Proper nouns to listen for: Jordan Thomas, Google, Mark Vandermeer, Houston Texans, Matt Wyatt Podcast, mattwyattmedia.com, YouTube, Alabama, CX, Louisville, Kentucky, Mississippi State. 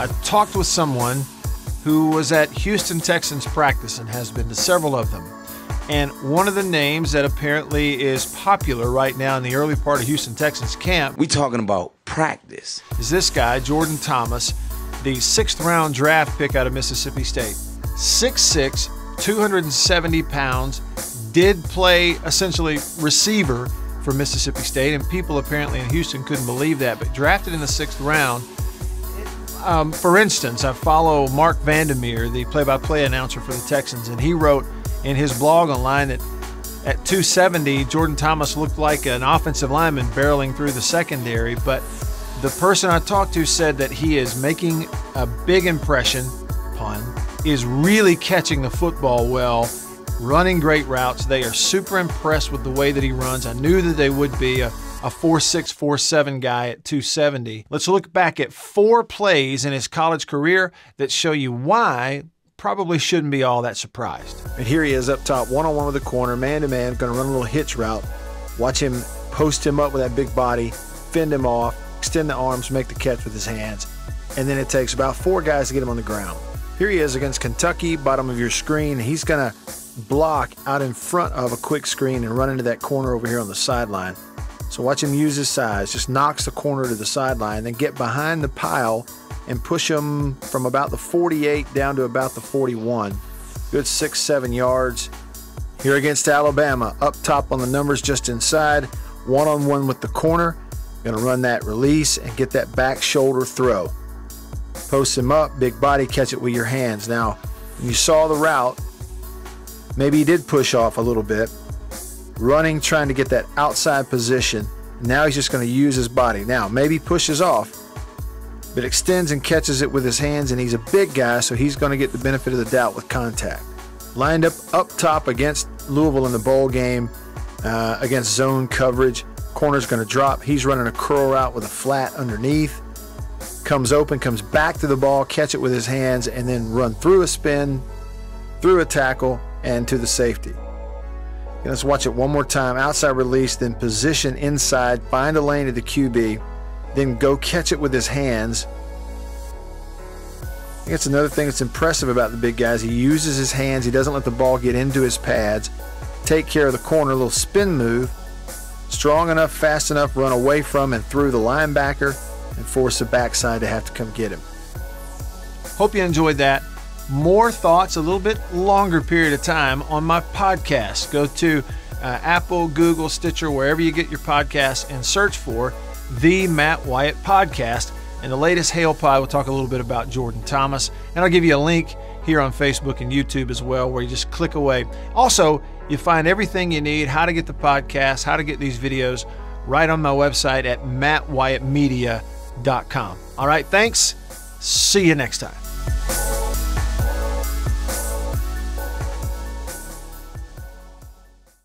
I talked with someone who was at Houston Texans practice and has been to several of them. And one of the names that apparently is popular right now in the early part of Houston Texans camp. We talking about practice. Is this guy, Jordan Thomas, the 6th-round draft pick out of Mississippi State. 6'6", 270 pounds, did play essentially receiver for Mississippi State, and people apparently in Houston couldn't believe that, but drafted in the 6th round. For instance, I follow Mark Vandermeer, the play-by-play announcer for the Texans, and he wrote in his blog online that at 270, Jordan Thomas looked like an offensive lineman barreling through the secondary, but the person I talked to said that he is making a big impression, pun, is really catching the football well, running great routes. They are super impressed with the way that he runs. I knew that they would be a 4'6", 4'7" guy at 270. Let's look back at 4 plays in his college career that show you why probably shouldn't be all that surprised. And here he is up top, one-on-one with the corner, man-to-man, gonna run a little hitch route. Watch him post him up with that big body, fend him off, extend the arms, make the catch with his hands, and then it takes about 4 guys to get him on the ground. Here he is against Kentucky, bottom of your screen. He's gonna block out in front of a quick screen and run into that corner over here on the sideline. So watch him use his size, just knocks the corner to the sideline, then get behind the pile and push him from about the 48 down to about the 41. Good 6-7 yards. Here against Alabama, up top on the numbers just inside, one-on-one with the corner. Gonna run that release and get that back shoulder throw. Post him up, big body, catch it with your hands. Now, when you saw the route, maybe he did push off a little bit, running, trying to get that outside position. Now he's just going to use his body. Now, maybe pushes off, but extends and catches it with his hands, and he's a big guy, so he's going to get the benefit of the doubt with contact. Lined up top against Louisville in the bowl game, against zone coverage. Corner's going to drop. He's running a curl route with a flat underneath. Comes open, comes back to the ball, catch it with his hands, and then run through a spin, through a tackle, and to the safety. And let's watch it one more time. Outside release, then position inside, find a lane to the QB, then go catch it with his hands. I think that's another thing that's impressive about the big guys. He uses his hands. He doesn't let the ball get into his pads. Take care of the corner, a little spin move. Strong enough, fast enough, run away from and through the linebacker and force the backside to have to come get him. Hope you enjoyed that. More thoughts, a little bit longer period of time on my podcast. Go to Apple, Google, Stitcher, wherever you get your podcasts, and search for the Matt Wyatt Podcast. And the latest Hail Pie, we'll talk a little bit about Jordan Thomas. And I'll give you a link here on Facebook and YouTube as well, where you just click away. Also, you find everything you need, how to get the podcast, how to get these videos, right on my website at mattwyattmedia.com. All right, thanks. See you next time.